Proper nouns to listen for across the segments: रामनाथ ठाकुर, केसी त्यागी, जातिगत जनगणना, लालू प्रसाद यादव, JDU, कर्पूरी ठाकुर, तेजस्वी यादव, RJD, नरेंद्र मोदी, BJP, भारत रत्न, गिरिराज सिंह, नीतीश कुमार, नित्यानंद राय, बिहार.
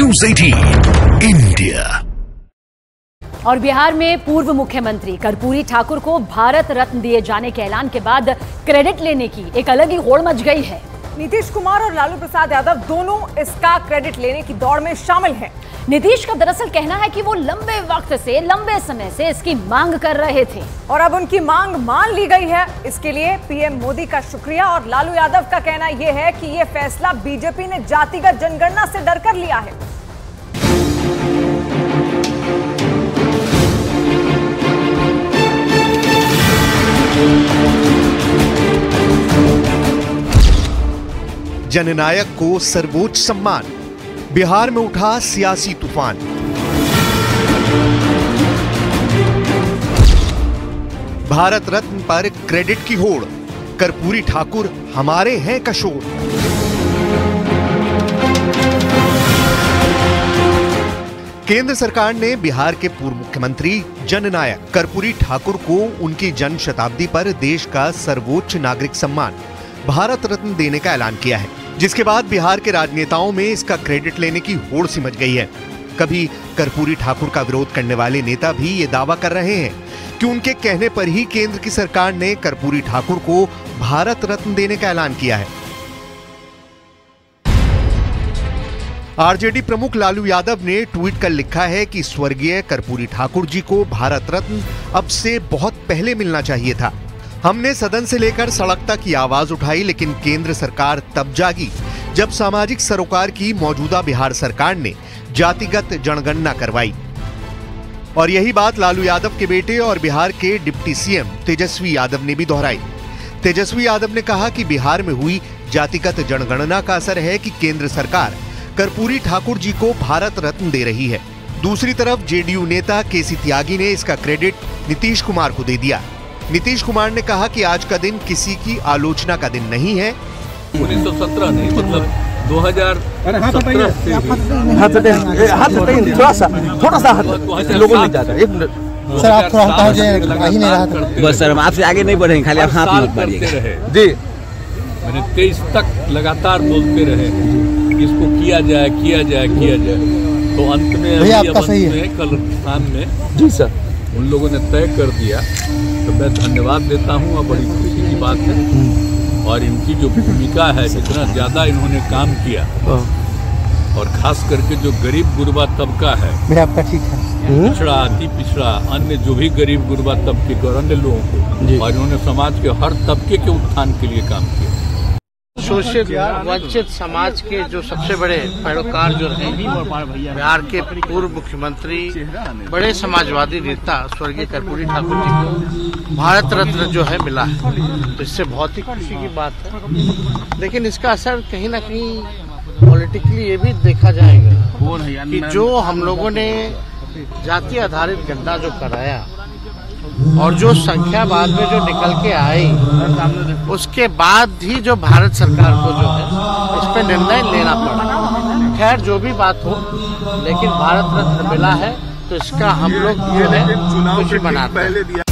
India और बिहार में पूर्व मुख्यमंत्री कर्पूरी ठाकुर को भारत रत्न दिए जाने के ऐलान के बाद क्रेडिट लेने की एक अलग ही होड़ मच गई है। नीतीश कुमार और लालू प्रसाद यादव दोनों इसका क्रेडिट लेने की दौड़ में शामिल हैं। नीतीश का दरअसल कहना है कि वो लंबे समय से इसकी मांग कर रहे थे और अब उनकी मांग मान ली गई है। इसके लिए पीएम मोदी का शुक्रिया। और लालू यादव का कहना यह है कि ये फैसला बीजेपी ने जातिगत जनगणना से डर कर लिया है। जननायक को सर्वोच्च सम्मान, बिहार में उठा सियासी तूफान। भारत रत्न पर क्रेडिट की होड़, कर्पूरी ठाकुर हमारे हैं का शोर। केंद्र सरकार ने बिहार के पूर्व मुख्यमंत्री जननायक कर्पूरी ठाकुर को उनकी जन्म शताब्दी पर देश का सर्वोच्च नागरिक सम्मान भारत रत्न देने का ऐलान किया है, जिसके बाद बिहार के राजनेताओं में इसका क्रेडिट लेने की होड़ सी मच गई है। कभी कर्पूरी ठाकुर का विरोध करने वाले नेता भी ये दावा कर रहे हैं कि उनके कहने पर ही केंद्र की सरकार ने कर्पूरी ठाकुर को भारत रत्न देने का ऐलान किया है। आरजेडी प्रमुख लालू यादव ने ट्वीट कर लिखा है कि स्वर्गीय कर्पूरी ठाकुर जी को भारत रत्न अब से बहुत पहले मिलना चाहिए था। हमने सदन से लेकर सड़क तक की आवाज उठाई, लेकिन केंद्र सरकार तब जागी जब सामाजिक सरोकार की मौजूदा बिहार सरकार ने जातिगत जनगणना करवाई। और यही बात लालू यादव के बेटे और बिहार के डिप्टी सीएम तेजस्वी यादव ने भी दोहराई। तेजस्वी यादव ने कहा कि बिहार में हुई जातिगत जनगणना का असर है कि केंद्र सरकार कर्पूरी ठाकुर जी को भारत रत्न दे रही है। दूसरी तरफ जेडीयू नेता केसी त्यागी ने इसका क्रेडिट नीतीश कुमार को दे दिया। नीतीश कुमार ने कहा कि आज का दिन किसी की आलोचना का दिन नहीं है। 1917 नहीं, मतलब 2017 से बस सर, हम आपसे आगे नहीं बढ़ेंगे, खाली आप हाथ बढ़िए जी। मैंने 23 तक लगातार बोलते रहे इसको किया जाए, तो अंत में कल स्थान में जी सर उन लोगों ने तय कर दिया, तो मैं धन्यवाद देता हूँ और बड़ी खुशी की बात है। और इनकी जो भूमिका है, जितना ज़्यादा इन्होंने काम किया और खास करके जो गरीब गुरबा तबका है, पिछड़ा अति पिछड़ा अन्य जो भी गरीब गुरबा तबके के अन्य लोगों को, और इन्होंने समाज के हर तबके के उत्थान के लिए काम किया। शोषित वंचित समाज के जो सबसे बड़े पैरोकार जो रहे बिहार के पूर्व मुख्यमंत्री बड़े समाजवादी नेता स्वर्गीय कर्पूरी ठाकुर जी को भारत रत्न जो है मिला है, तो इससे बहुत ही खुशी की बात है। लेकिन इसका असर कहीं ना कहीं पॉलिटिकली ये भी देखा जाएगा कि जो हम लोगों ने जाति आधारित गंदा जो कराया और जो संख्या बाद में जो निकल के आई, उसके बाद ही जो भारत सरकार को जो है इस पे निर्णय लेना पड़ा। खैर जो भी बात हो, लेकिन भारत रत्न मिला है तो इसका हम लोग खुशी मनाते हैं।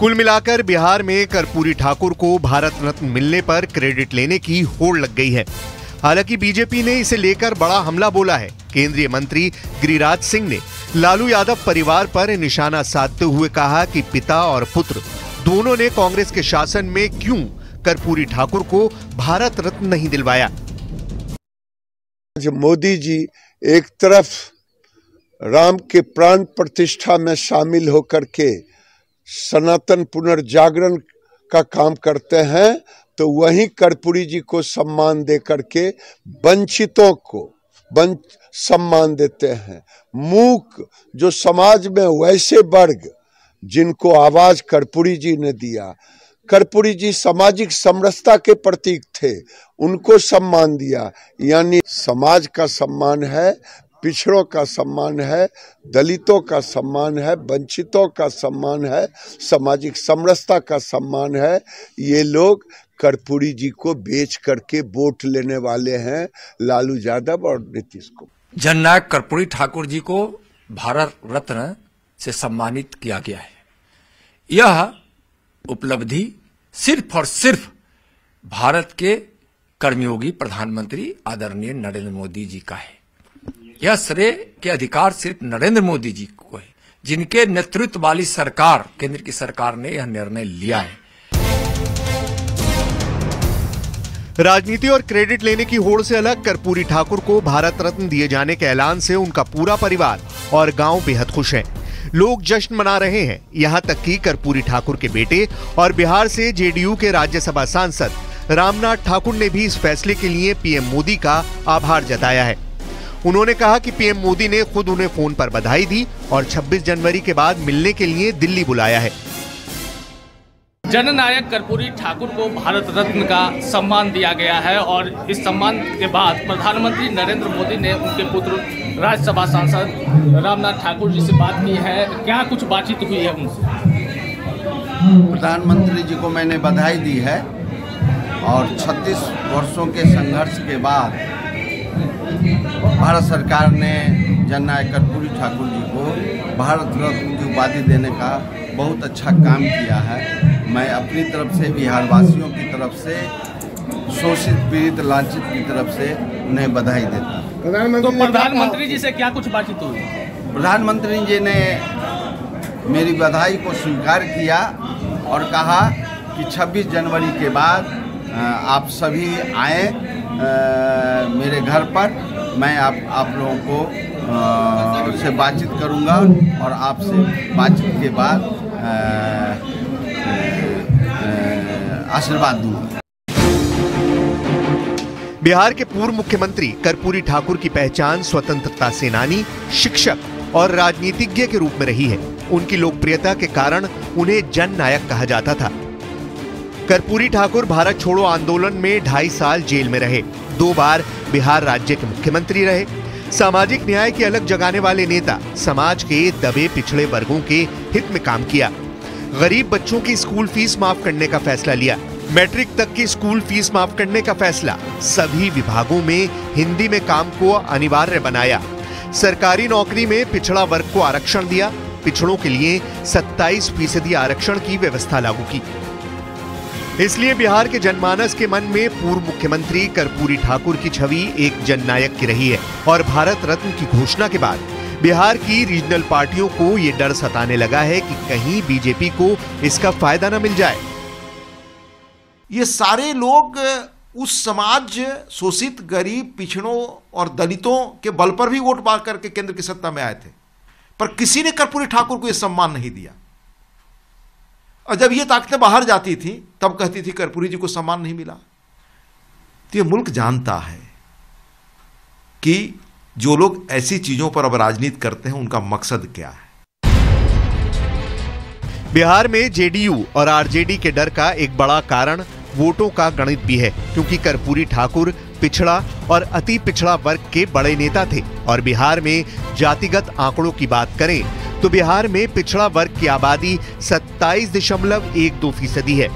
कुल मिलाकर बिहार में कर्पूरी ठाकुर को भारत रत्न मिलने पर क्रेडिट लेने की होड़ लग गई है। हालांकि बीजेपी ने इसे लेकर बड़ा हमला बोला है। केंद्रीय मंत्री गिरिराज सिंह ने लालू यादव परिवार पर निशाना साधते हुए कहा कि पिता और पुत्र दोनों ने कांग्रेस के शासन में क्यों कर्पूरी ठाकुर को भारत रत्न नहीं दिलवाया। मोदी जी एक तरफ राम के प्राण प्रतिष्ठा में शामिल होकर के सनातन पुनर्जागरण का काम करते हैं, तो वहीं कर्पूरी जी को सम्मान दे करके वंचितों को सम्मान देते हैं। मूक जो समाज में वैसे वर्ग जिनको आवाज कर्पूरी जी ने दिया, कर्पूरी जी सामाजिक समरसता के प्रतीक थे, उनको सम्मान दिया। यानी समाज का सम्मान है, पिछड़ों का सम्मान है, दलितों का सम्मान है, वंचितों का सम्मान है, सामाजिक समरसता का सम्मान है। ये लोग कर्पूरी जी को बेच करके वोट लेने वाले हैं, लालू यादव और नीतीश को। जननायक कर्पूरी ठाकुर जी को भारत रत्न से सम्मानित किया गया है। यह उपलब्धि सिर्फ और सिर्फ भारत के कर्मयोगी प्रधानमंत्री आदरणीय नरेंद्र मोदी जी का है। यह श्रेय के अधिकार सिर्फ नरेंद्र मोदी जी को है, जिनके नेतृत्व वाली सरकार, केंद्र की सरकार ने यह निर्णय लिया है। राजनीति और क्रेडिट लेने की होड़ से अलग कर्पूरी ठाकुर को भारत रत्न दिए जाने के ऐलान से उनका पूरा परिवार और गांव बेहद खुश हैं। लोग जश्न मना रहे हैं, यहां तक कि कर्पूरी ठाकुर के बेटे और बिहार से जेडीयू के राज्यसभा सांसद रामनाथ ठाकुर ने भी इस फैसले के लिए पीएम मोदी का आभार जताया है। उन्होंने कहा कि पीएम मोदी ने खुद उन्हें फोन पर बधाई दी और 26 जनवरी के बाद मिलने के लिए दिल्ली बुलाया है। जननायक कर्पूरी ठाकुर को भारत रत्न का सम्मान दिया गया है और इस सम्मान के बाद प्रधानमंत्री नरेंद्र मोदी ने उनके पुत्र राज्यसभा सांसद रामनाथ ठाकुर जी से बात की है। क्या कुछ बातचीत हुई है उनसे? प्रधानमंत्री जी को मैंने बधाई दी है और 36 वर्षों के संघर्ष के बाद भारत सरकार ने जननायक कर्पूरी ठाकुर जी को भारत रत्न की उपाधि देने का बहुत अच्छा काम किया है। मैं अपनी तरफ से, बिहारवासियों की तरफ से, शोषित पीड़ित लांछित की तरफ से उन्हें बधाई देता हूँ। प्रधानमंत्री जी से क्या कुछ बातचीत हुई? प्रधानमंत्री जी ने मेरी बधाई को स्वीकार किया और कहा कि 26 जनवरी के बाद आप सभी आए मेरे घर पर, मैं आप लोगों को से बातचीत करूँगा और आपसे बातचीत के बाद आशीर्वाद दूंगा। बिहार के पूर्व मुख्यमंत्री कर्पूरी ठाकुर की पहचान स्वतंत्रता सेनानी, शिक्षक और राजनीतिज्ञ के रूप में रही है। उनकी लोकप्रियता के कारण उन्हें जन नायक कहा जाता था। कर्पूरी ठाकुर भारत छोड़ो आंदोलन में 2.5 साल जेल में रहे, 2 बार बिहार राज्य के मुख्यमंत्री रहे। सामाजिक न्याय की अलग जगाने वाले नेता, समाज के दबे पिछड़े वर्गों के हित में काम किया। गरीब बच्चों की स्कूल फीस माफ करने का फैसला लिया। मैट्रिक तक की स्कूल फीस माफ करने का फैसला, सभी विभागों में हिंदी में काम को अनिवार्य बनाया। सरकारी नौकरी में पिछड़ा वर्ग को आरक्षण दिया, पिछड़ों के लिए 27% आरक्षण की व्यवस्था लागू की। इसलिए बिहार के जनमानस के मन में पूर्व मुख्यमंत्री कर्पूरी ठाकुर की छवि एक जननायक की रही है और भारत रत्न की घोषणा के बाद बिहार की रीजनल पार्टियों को ये डर सताने लगा है कि कहीं बीजेपी को इसका फायदा ना मिल जाए। ये सारे लोग उस समाज, शोषित, गरीब, पिछड़ों और दलितों के बल पर भी वोट मार करके केंद्र की सत्ता में आए थे, पर किसी ने कर्पूरी ठाकुर को ये सम्मान नहीं दिया। और जब ये ताकतें बाहर जाती थी तब कहती थी कर्पूरी जी को सम्मान नहीं मिला। तो ये मुल्क जानता है कि जो लोग ऐसी चीजों पर अब राजनीति करते हैं उनका मकसद क्या है। बिहार में जेडीयू और आरजेडी के डर का एक बड़ा कारण वोटों का गणित भी है, क्योंकि कर्पूरी ठाकुर पिछड़ा और अति पिछड़ा वर्ग के बड़े नेता थे और बिहार में जातिगत आंकड़ों की बात करें तो बिहार में पिछड़ा वर्ग की आबादी 27.12% है,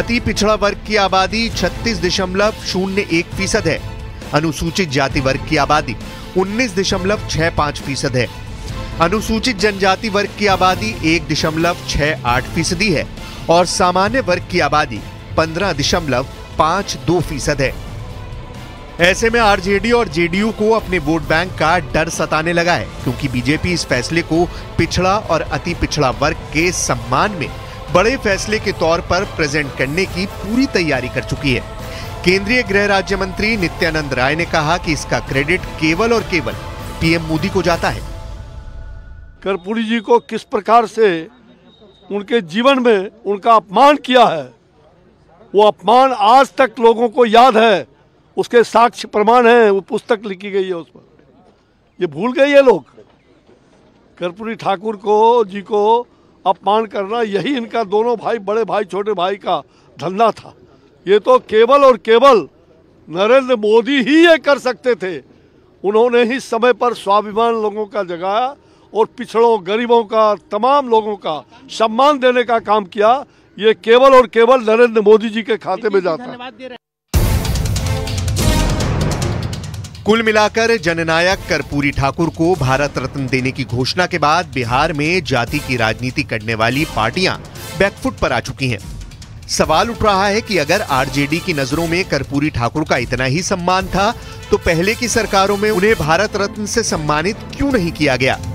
अति पिछड़ा वर्ग की आबादी 36.01% है, अनुसूचित जाति वर्ग की आबादी 19.65% है, अनुसूचित जनजाति वर्ग की आबादी 1.68% है और सामान्य वर्ग की आबादी 15.52% है। ऐसे में आरजेडी और जेडीयू को अपने वोट बैंक का डर सताने लगा है, क्योंकि बीजेपी इस फैसले को पिछड़ा और अति पिछड़ा वर्ग के सम्मान में बड़े फैसले के तौर पर प्रेजेंट करने की पूरी तैयारी कर चुकी है। केंद्रीय गृह राज्य मंत्री नित्यानंद राय ने कहा कि इसका क्रेडिट केवल और केवल पीएम मोदी को जाता है। कर्पूरी जी को किस प्रकार से उनके जीवन में उनका अपमान किया है, वो अपमान आज तक लोगों को याद है। उसके साक्ष्य प्रमाण है, वो पुस्तक लिखी गई है, उस पर ये भूल गए ये लोग। कर्पूरी ठाकुर को जी को अपमान करना, यही इनका दोनों भाई, बड़े भाई छोटे भाई का धंधा था। ये तो केवल और केवल नरेंद्र मोदी ही ये कर सकते थे। उन्होंने ही समय पर स्वाभिमान लोगों का जगाया और पिछड़ों, गरीबों का, तमाम लोगों का सम्मान देने का काम किया। ये केवल और केवल नरेंद्र मोदी जी के खाते में जाता है। कुल मिलाकर जननायक कर्पूरी ठाकुर को भारत रत्न देने की घोषणा के बाद बिहार में जाति की राजनीति करने वाली पार्टियां बैकफुट पर आ चुकी हैं। सवाल उठ रहा है कि अगर आरजेडी की नजरों में कर्पूरी ठाकुर का इतना ही सम्मान था तो पहले की सरकारों में उन्हें भारत रत्न से सम्मानित क्यों नहीं किया गया।